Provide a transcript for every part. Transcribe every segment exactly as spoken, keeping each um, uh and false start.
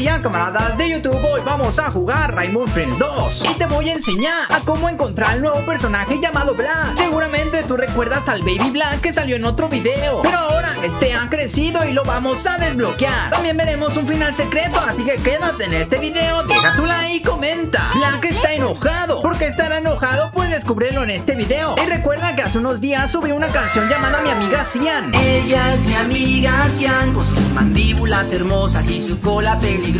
día, camaradas de YouTube, hoy vamos a jugar Rainbow Friends dos y te voy a enseñar a cómo encontrar al nuevo personaje llamado Black. Seguramente tú recuerdas al Baby Black que salió en otro video, pero ahora este ha crecido y lo vamos a desbloquear. También veremos un final secreto, así que quédate en este video, deja tu like y comenta. Black está enojado. ¿Por qué estará enojado? Pues descúbrelo en este video. Y recuerda que hace unos días subí una canción llamada Mi Amiga Cyan. Ella es mi amiga Cyan, con sus mandíbulas hermosas y su cola peligrosa.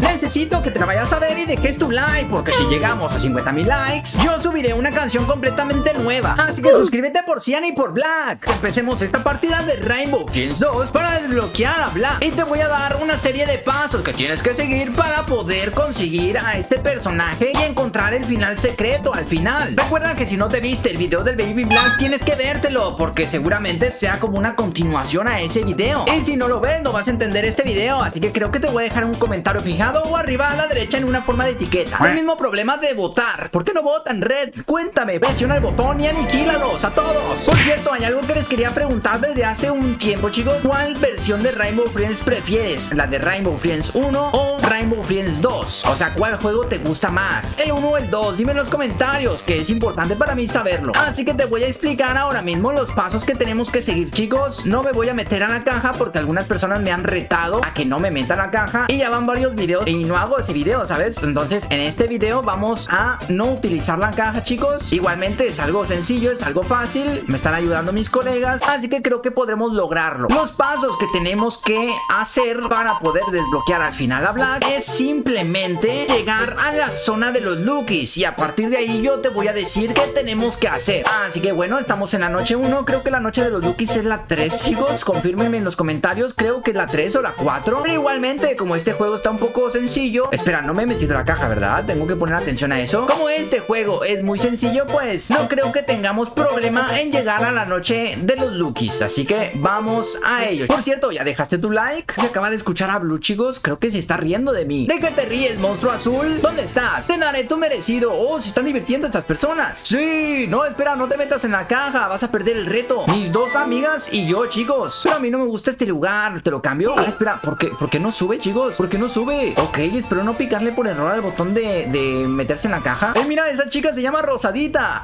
Necesito que te la vayas a ver y dejes tu like, porque si llegamos a cincuenta mil likes, yo subiré una canción completamente nueva. Así que suscríbete por Cyan y por Black. Empecemos esta partida de Rainbow Friends dos para desbloquear a Black. Y te voy a dar una serie de pasos que tienes que seguir para poder conseguir a este personaje y encontrar el final secreto al final. Recuerda que si no te viste el video del Baby Black, tienes que vértelo, porque seguramente sea como una continuación a ese video. Y si no lo ves, no vas a entender este video, así que creo que te voy a dejar un comentario fijado o arriba a la derecha en una forma de etiqueta. El mismo problema de votar. ¿Por qué no votan, Red? Cuéntame, presiona el botón y aniquílalos a todos. Por cierto, hay algo que les quería preguntar desde hace un tiempo, chicos. ¿Cuál versión de Rainbow Friends prefieres? ¿La de Rainbow Friends uno o Rainbow Friends dos? O sea, ¿cuál juego te gusta más? ¿El uno o el dos? Dime en los comentarios, que es importante para mí saberlo. Así que te voy a explicar ahora mismo los pasos que tenemos que seguir, chicos. No me voy a meter a la caja porque algunas personas me han retado a que no me meta a la caja, y ya van varios videos y no hago ese video, ¿sabes? Entonces en este video vamos a no utilizar la caja, chicos. Igualmente es algo sencillo, es algo fácil, me están ayudando mis colegas, así que creo que podremos lograrlo. Los pasos que tenemos que hacer para poder desbloquear al final a Black es simplemente llegar a la zona de los Lookies, y a partir de ahí yo te voy a decir qué tenemos que hacer. Así que bueno, estamos en la noche uno, creo que la noche de los Lookies es la tres, chicos. Confírmenme en los comentarios, creo que es la tres o la cuatro, pero igualmente como este juego está un poco sencillo... Espera, no me he metido la caja, ¿verdad? Tengo que poner atención a eso. Como este juego es muy sencillo, pues no creo que tengamos problema en llegar a la noche de los Lookies, así que vamos a ello. Por cierto, ¿ya dejaste tu like? Se acaba de escuchar a Blue, chicos, creo que se está riendo de mí. ¿De qué te ríes, monstruo azul? ¿Dónde estás? Te daré tu merecido. Oh, se están divirtiendo esas personas. Sí, no, espera, no te metas en la caja, vas a perder el reto. Mis dos amigas y yo, chicos. Pero a mí no me gusta este lugar, te lo cambio. Ah, espera, ¿por qué, ¿por qué no sube, chicos? ¿Por qué no sube? Ok, espero no picarle por error al botón de, de meterse en la caja. Eh, mira, esa chica se llama Rosadita.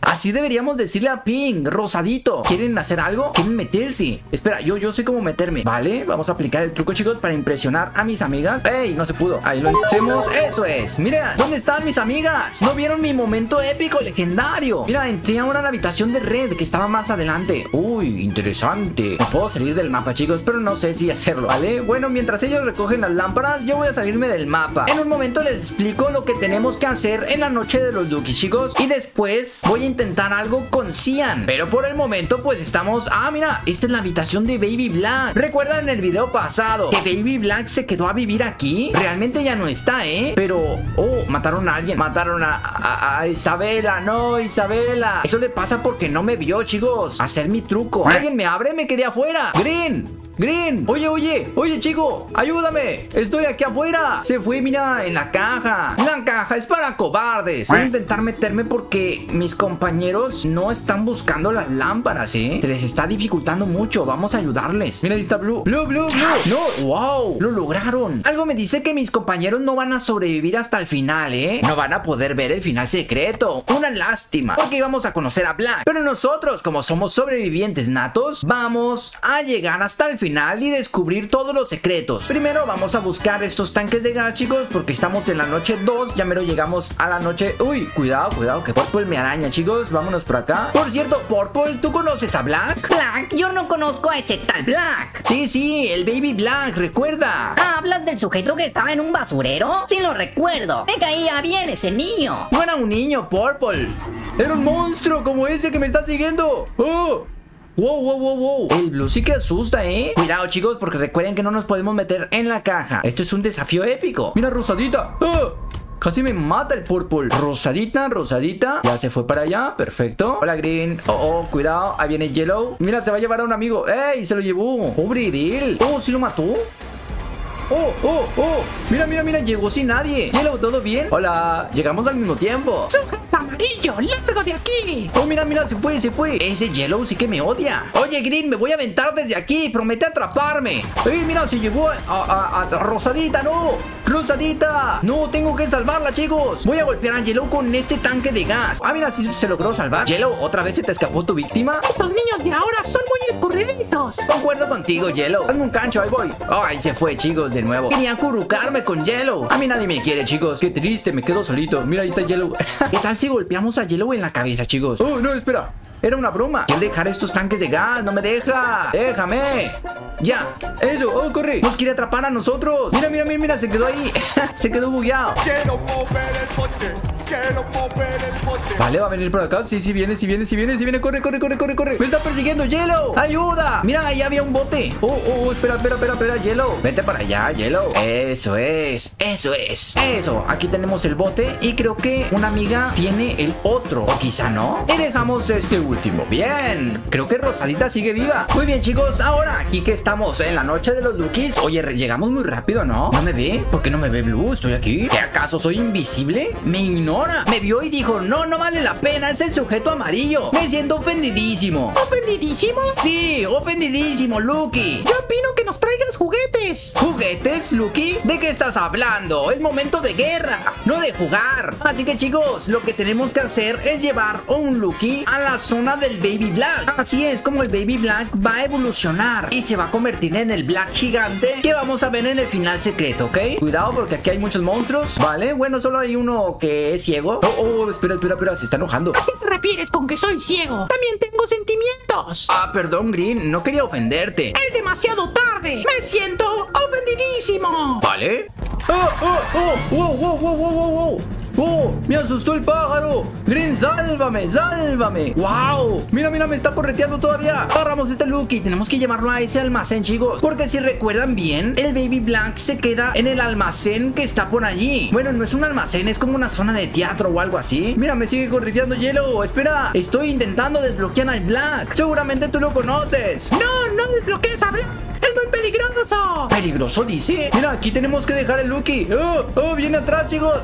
Así deberíamos decirle a Pink, Rosadito. ¿Quieren hacer algo? ¿Quieren meterse? Espera, yo, yo sé cómo meterme. Vale, vamos a aplicar el truco, chicos, para impresionar a mis amigas. ¡Ey! No se pudo. Ahí lo hicimos. Eso es. Mira, ¿dónde están mis amigas? ¿No vieron mi momento épico, legendario? Mira, entré ahora a la habitación de Red, que estaba más adelante. Uy, interesante. No puedo salir del mapa, chicos, pero no sé si hacerlo, ¿vale? Bueno, mientras ellos recogen las lámparas, yo voy a salirme del mapa. En un momento les explico lo que tenemos que hacer en la noche de los Lookies, chicos. Y después voy a intentar algo con Cyan. Pero por el momento, pues estamos... Ah, mira, esta es la habitación de Baby Black. Recuerda en el video pasado que Baby Black se quedó a vivir aquí. Realmente ya no está, ¿eh? Pero... Oh, mataron a alguien. Mataron a, a, a Isabela. No, Isabela. Eso le pasa porque no me vio, chicos, hacer mi truco. ¿Alguien me abre? Me quedé afuera. Green. Green, oye, oye, oye, chico, ayúdame, estoy aquí afuera. Se fue, mira, en la caja. La caja es para cobardes. Voy a intentar meterme porque mis compañeros no están buscando las lámparas, ¿eh? Se les está dificultando mucho, vamos a ayudarles. Mira, ahí está Blue, Blue, Blue, Blue. No, wow, lo lograron. Algo me dice que mis compañeros no van a sobrevivir hasta el final, ¿eh? No van a poder ver el final secreto. Una lástima, porque íbamos a conocer a Black. Pero nosotros, como somos sobrevivientes natos, vamos a llegar hasta el final y descubrir todos los secretos. Primero vamos a buscar estos tanques de gas, chicos, porque estamos en la noche dos. Ya mero llegamos a la noche... Uy, cuidado, cuidado, que Purple me araña, chicos. Vámonos por acá. Por cierto, Purple, ¿tú conoces a Black? Black, yo no conozco a ese tal Black. Sí, sí, el Baby Black, recuerda. ¿Hablas del sujeto que estaba en un basurero? Sí, lo recuerdo. Me caía bien ese niño. No era un niño, Purple. Era un monstruo como ese que me está siguiendo. ¡Oh! Wow, wow, wow, wow. El Blue sí que asusta, ¿eh? Cuidado, chicos, porque recuerden que no nos podemos meter en la caja. Esto es un desafío épico. Mira, Rosadita. ¡Ah! Casi me mata el Purple. Rosadita, Rosadita. Ya se fue para allá. Perfecto. Hola, Green. Oh, oh, cuidado. Ahí viene Yellow. Mira, se va a llevar a un amigo. ¡Ey! Se lo llevó. Pobre de él. Oh, ¿sí lo mató? oh, oh, oh. Mira, mira, mira, llegó sin nadie. Yellow, ¿todo bien? Hola, llegamos al mismo tiempo. ¡Sujeta amarillo, largo de aquí! Oh, mira, mira, se fue, se fue. Ese Yellow sí que me odia. Oye, Green, me voy a aventar desde aquí. Promete atraparme. ¡Ey, mira, se llegó a, a, a, a Rosadita, no! ¡Rosadita! No, tengo que salvarla, chicos. Voy a golpear a Yellow con este tanque de gas. Ah, mira, sí se logró salvar. Yellow, ¿otra vez se te escapó tu víctima? Estos niños de ahora son muy escurridizos. Concuerdo contigo, Yellow. Hazme un cancho, ahí voy. Oh, ahí se fue, chicos, de nuevo. Querían currucarme con Yellow. A mí nadie me quiere, chicos. Qué triste, me quedo solito. Mira, ahí está Yellow. ¿Qué tal si golpeamos a Yellow en la cabeza, chicos? Oh, no, espera. Era una broma. Quiero dejar estos tanques de gas. No me deja. Déjame. Ya. Eso. Oh, corre. Nos quiere atrapar a nosotros. Mira, mira, mira, mira. Se quedó ahí. Se quedó bugueado. Quiero mover el bote. Quiero mover el bote. Vale, va a venir por acá. Sí, sí viene, sí viene, sí viene, sí viene. Corre, corre, corre, corre, corre. Me está persiguiendo, Yellow. Ayuda. Mira, ahí había un bote. Oh, oh, oh. Espera, espera, espera, espera, Yellow. Vete para allá, Yellow. Eso es. Eso es. Eso. Aquí tenemos el bote. Y creo que una amiga tiene el otro. O quizá no. Y dejamos este último. Último, bien, creo que Rosadita sigue viva. Muy bien, chicos, ahora aquí que estamos en la noche de los Lookies. Oye, llegamos muy rápido, ¿no? ¿No me ve? ¿Por qué no me ve, Blue? ¿Estoy aquí? ¿Qué acaso soy invisible? Me ignora, me vio y dijo, no, no vale la pena, es el sujeto amarillo. Me siento ofendidísimo. ¿Ofendidísimo? Sí, ofendidísimo, Lucky. Yo opino que nos traigas juguetes. ¿Juguetes, Lucky? ¿De qué estás hablando? Es momento de guerra, no de jugar. Así que, chicos, lo que tenemos que hacer es llevar un Lucky a la zona del Baby Black. Así es como el Baby Black va a evolucionar y se va a convertir en el Black gigante que vamos a ver en el final secreto, ¿ok? Cuidado porque aquí hay muchos monstruos, ¿vale? Bueno, solo hay uno que es ciego. Oh, oh, espera, espera, espera, se está enojando. ¿A qué te refieres con que soy ciego? También tengo sentimientos. Ah, perdón, Green, no quería ofenderte. Es demasiado tarde, me siento ofendidísimo. ¿Vale? Oh, oh, oh, wow, wow, wow, wow, wow. ¡Oh! ¡Me asustó el pájaro! ¡Green, sálvame! ¡Sálvame! ¡Wow! ¡Mira, mira! ¡Me está correteando todavía! ¡Agarramos este Lucky! Tenemos que llevarlo a ese almacén, chicos. Porque si recuerdan bien, el Baby Black se queda en el almacén que está por allí. Bueno, no es un almacén, es como una zona de teatro o algo así. Mira, me sigue correteando Yellow. ¡Espera! Estoy intentando desbloquear al Black. Seguramente tú lo conoces. ¡No! ¡No desbloquees a Black! ¡Es muy peligroso! ¿Peligroso, dice? Mira, aquí tenemos que dejar el Lucky. ¡Oh! ¡Oh! ¡Viene atrás, chicos!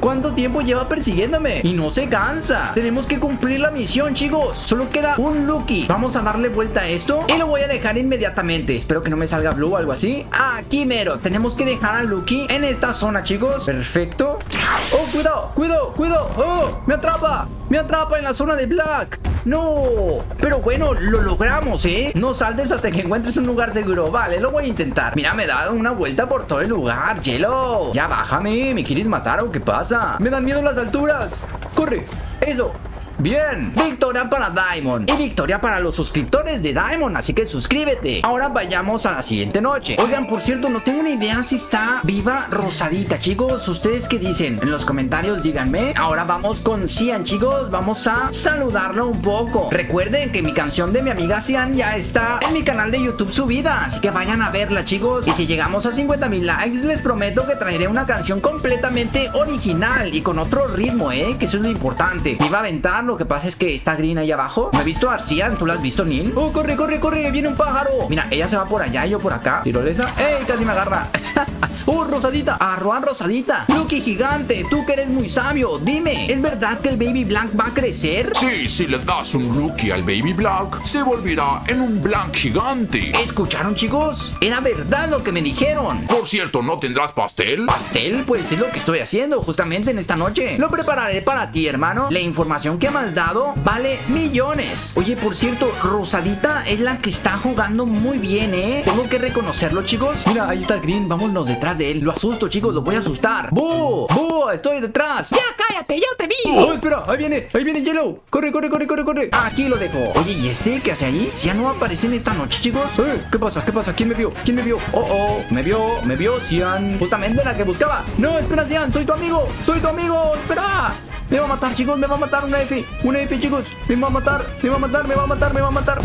¿Cuánto tiempo lleva persiguiéndome? Y no se cansa. Tenemos que cumplir la misión, chicos. Solo queda un Lucky. Vamos a darle vuelta a esto y lo voy a dejar inmediatamente. Espero que no me salga Blue o algo así. Aquí mero. Tenemos que dejar al Lucky en esta zona, chicos. Perfecto. Oh, cuidado, cuidado, cuidado. Oh, me atrapa. Me atrapa en la zona de Black. No, pero bueno, lo logramos, ¿eh? No saltes hasta que encuentres un lugar seguro. Vale, lo voy a intentar. Mira, me he dado una vuelta por todo el lugar, Yellow. Ya bájame, ¿me quieres matar o qué pasa? Me dan miedo las alturas. Corre, eso. Bien, victoria para Diamond y victoria para los suscriptores de Diamond, así que suscríbete. Ahora vayamos a la siguiente noche. Oigan, por cierto, no tengo ni idea si está viva Rosadita, chicos. ¿Ustedes qué dicen? En los comentarios díganme. Ahora vamos con Cyan, chicos. Vamos a saludarlo un poco. Recuerden que mi canción de mi amiga Cyan ya está en mi canal de YouTube subida, así que vayan a verla, chicos. Y si llegamos a cincuenta mil likes, les prometo que traeré una canción completamente original y con otro ritmo, eh, que eso es lo importante. Me iba a aventar. Lo que pasa es que está Green ahí abajo. ¿Me he visto a Arcian? ¿Tú la has visto, Neil? ¡Oh, corre, corre, corre! ¡Viene un pájaro! Mira, ella se va por allá y yo por acá. Tirolesa. ¡Ey! Casi me agarra. ¡Oh, Rosadita! ¡Arroa a Rosadita! ¡Lucky gigante! ¡Tú que eres muy sabio! Dime, ¿es verdad que el Baby Black va a crecer? Sí, si le das un Lucky al Baby Black, se volverá en un Black gigante. ¿Escucharon, chicos? Era verdad lo que me dijeron. Por cierto, ¿no tendrás pastel? ¿Pastel? Pues es lo que estoy haciendo justamente en esta noche. Lo prepararé para ti, hermano. La información que me has dado vale millones. Oye, por cierto, Rosadita es la que está jugando muy bien, ¿eh? Tengo que reconocerlo, chicos. Mira, ahí está Green. Vámonos detrás de él. Lo asusto, chicos. Lo voy a asustar. ¡Bú! ¡Bú! ¡Estoy detrás! ¡Ya cállate! ¡Ya te vi! ¡Oh, espera! ¡Ahí viene! ¡Ahí viene Yellow! ¡Corre, corre, corre, corre, corre! Aquí lo dejo. Oye, ¿y este qué hace ahí? ¿Ya no aparecen esta noche, chicos? ¿Eh? ¿Qué pasa? ¿Qué pasa? ¿Quién me vio? ¿Quién me vio? ¡Oh, oh! ¡Me vio! ¡Me vio, Cyan! Justamente la que buscaba. ¡No, espera, Cyan! ¡Soy tu amigo! ¡Soy tu amigo! ¡Espera! Me va a matar, chicos, me va a matar una F. Una F, chicos. Me va a matar, me va a matar, me va a matar, me va a matar.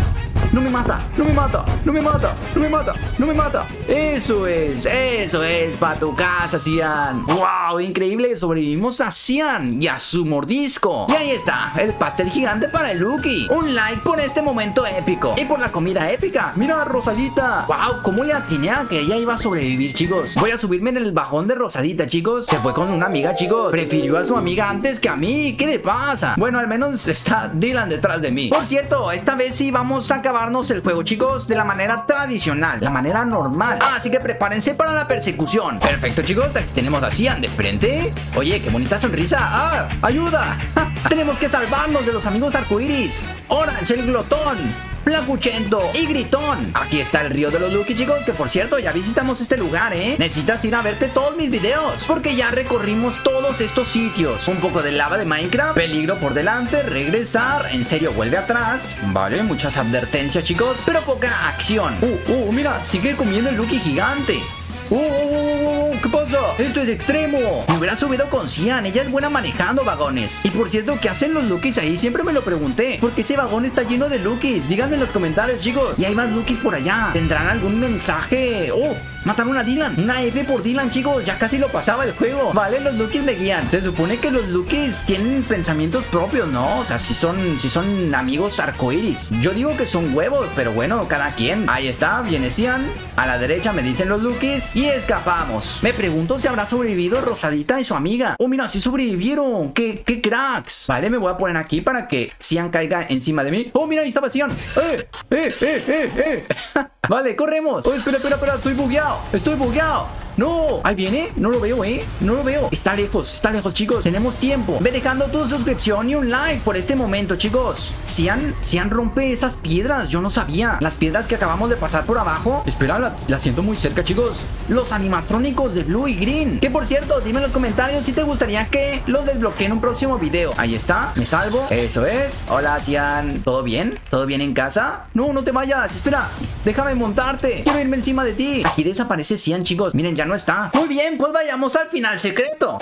no me mata, no me mata, no me mata, no me mata, no me mata. Eso es, eso es, para tu casa, Cyan. Wow, increíble, sobrevivimos a Cyan y a su mordisco. Y ahí está, el pastel gigante para el Lookie. Un like por este momento épico y por la comida épica. Mira, Rosadita. Wow, cómo le atiné a que ella iba a sobrevivir, chicos. Voy a subirme en el bajón de Rosadita, chicos. Se fue con una amiga, chicos. Prefirió a su amiga antes que a mí. ¿Qué le pasa? Bueno, al menos está Dylan detrás de mí. Por cierto, esta vez sí vamos a acabarnos el juego, chicos, de la manera tradicional, la manera normal. Así que prepárense para la persecución. Perfecto, chicos. Aquí tenemos a Cyan de frente. Oye, qué bonita sonrisa. ¡Ah! ¡Ayuda! ¡Ja! Tenemos que salvarnos de los amigos arcoíris. Orange, el glotón, Placuchento y Gritón. Aquí está el río de los Lucky, chicos, que por cierto ya visitamos este lugar, ¿eh? Necesitas ir a verte todos mis videos, porque ya recorrimos todos estos sitios. Un poco de lava de Minecraft, peligro por delante, regresar, en serio, vuelve atrás. Vale, muchas advertencias, chicos, pero poca acción. Uh, uh, mira, sigue comiendo el Lucky gigante. Uh, uh, uh, uh, ¿qué pasa? Esto es extremo. Me hubiera subido con Cyan, ella es buena manejando vagones. Y por cierto, ¿qué hacen los Luckies ahí? Siempre me lo pregunté. ¿Por qué ese vagón está lleno de Luckies? Díganme en los comentarios, chicos. Y hay más Luckies por allá. ¿Tendrán algún mensaje? ¡Oh! Mataron a Dylan. Una F por Dylan, chicos. Ya casi lo pasaba el juego. Vale, los Luckies me guían. Se supone que los Luckies tienen pensamientos propios, ¿no? O sea, si son, si son amigos arcoíris. Yo digo que son huevos, pero bueno, cada quien. Ahí está, viene Cyan. A la derecha me dicen los Luckies. Y escapamos. Me pregunto si habrá sobrevivido Rosadita y su amiga. Oh, mira, sí sobrevivieron. ¿Qué, qué cracks? Vale, me voy a poner aquí para que Cyan caiga encima de mí. Oh, mira, ahí estaba Cyan. ¡Eh, eh, eh, eh, eh! Vale, corremos. Oh, espera, espera, espera. Estoy bugueado. Estoy bugueado. No, ahí viene, no lo veo, eh, no lo veo. Está lejos, está lejos, chicos, tenemos tiempo. Ve dejando tu suscripción y un like por este momento, chicos. Cyan, Cyan rompe esas piedras, yo no sabía. Las piedras que acabamos de pasar por abajo. Espera, la, la siento muy cerca, chicos. Los animatrónicos de Blue y Green. Que por cierto, dime en los comentarios si te gustaría que los desbloquee en un próximo video. Ahí está, me salvo, eso es. Hola, Cyan, ¿todo bien? ¿Todo bien en casa? No, no te vayas, espera, déjame montarte, quiero irme encima de ti. Aquí desaparece Cyan, chicos, miren, ya no está. Muy bien, pues vayamos al final secreto.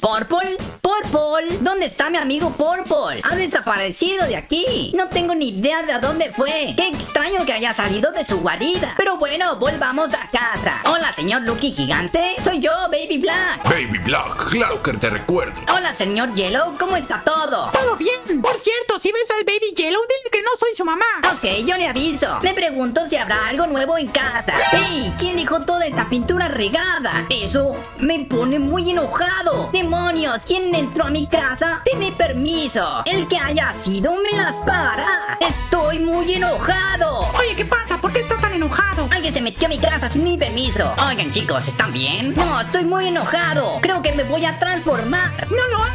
Purple, Purple, ¿dónde está mi amigo Purple? Ha desaparecido de aquí. No tengo ni idea de a dónde fue. Qué extraño que haya salido de su guarida. Pero bueno, volvamos a casa. Hola, señor Lucky gigante. Soy yo, Baby Black. Baby Black, claro que te recuerdo. Hola, señor Yellow, ¿cómo está todo? Todo bien. Por cierto, si ves al Baby Yellow, dile que no soy su mamá. Ok, yo le aviso. Me pregunto si habrá algo nuevo en casa. ¡Ey! ¿Quién dejó toda esta pintura regada? Eso me pone muy enojado. ¡Demonios! ¡Demonios! ¿Quién entró a mi casa sin mi permiso? El que haya sido me las para. Estoy muy enojado. Oye, ¿qué pasa? ¿Por qué estás tan enojado? Alguien se metió a mi casa sin mi permiso. Oigan, chicos, ¿están bien? No, estoy muy enojado. Creo que me voy a transformar. No, no.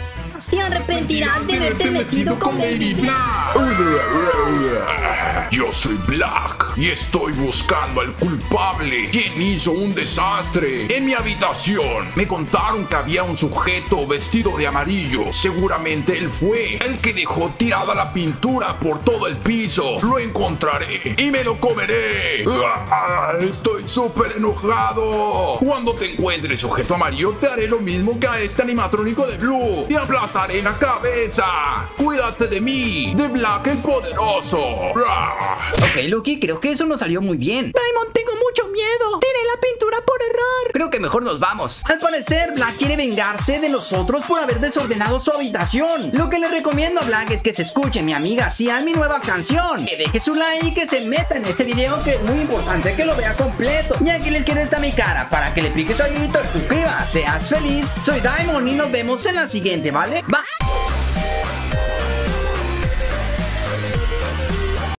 Se arrepentirás de haberte metido con Baby Black. Yo soy Black y estoy buscando al culpable, quien hizo un desastre en mi habitación. Me contaron que había un sujeto vestido de amarillo. Seguramente él fue el que dejó tirada la pintura por todo el piso. Lo encontraré y me lo comeré. Estoy súper enojado. Cuando te encuentre, sujeto amarillo, te haré lo mismo que a este animatrónico de Blue. Y aplasta en la cabeza. Cuídate de mí, de Black el poderoso. Ok, Lucky, creo que eso nos salió muy bien. Diamond, tengo mucho miedo. Tiré la pintura por error. Creo que mejor nos vamos. Al parecer, Black quiere vengarse de los otros por haber desordenado su habitación. Lo que le recomiendo a Black es que se escuche mi amiga Cyan, mi nueva canción. Que deje su like y que se meta en este video, que es muy importante que lo vea completo. Y aquí les queda esta mi cara para que le piques ojito y suscribas. Seas feliz. Soy Diamond y nos vemos en la siguiente, ¿vale? Bye.